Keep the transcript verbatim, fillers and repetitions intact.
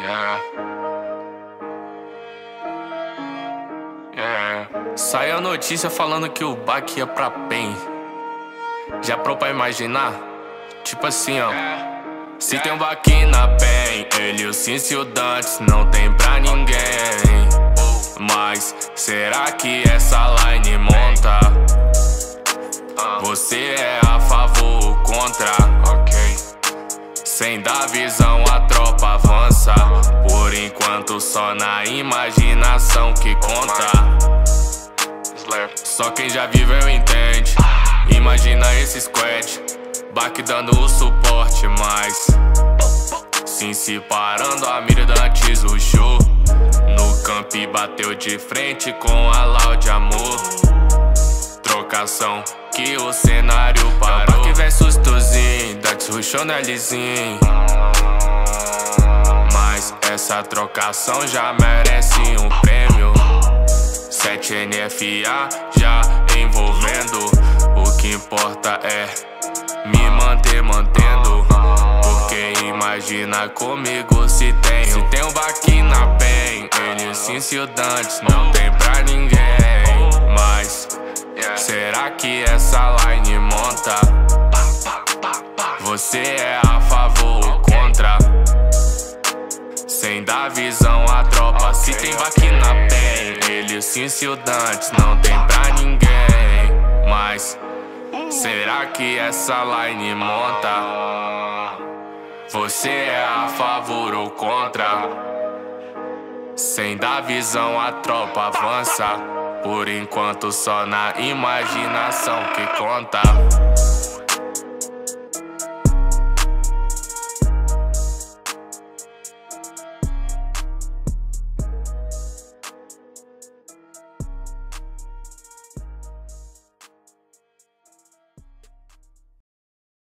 Yeah. Yeah. Saiu a notícia falando que o Bak ia pra Pain. Já pro pra imaginar? Tipo assim, ó. Se tem um Bak na Pain, ele, o Since e o Dantes não tem pra ninguém. Mas será que essa line monta? Você é a favor ou contra? Sem dar visão a tropa avança. Por enquanto só na imaginação que conta. Só quem já viveu entende. Imagina esse squad, Bak dando o suporte, mas Sim se parando a mira Dantes o show. No camp bateu de frente com a Loud amor. Trocação que o cenário parou. Bak versus Thurzin, Dantes rushou na Lzinn. Mas essa trocação já merece um prêmio. Sete N F A já envolvendo. O que importa é me manter mantendo. Porque imagina comigo se tem. Se tem um Bak na Pain, ele, o Since e o Dantes não tem pra ninguém. Mas será que essa line monta? Você é a favor ou contra? Sem dar visão à tropa. Se tem Bak na Pain, ele, o Since e o Dantes não tem pra ninguém. Mas será que essa line monta? Você é a favor ou contra? Sem dar visão a tropa avança. Por enquanto só na imaginação que conta.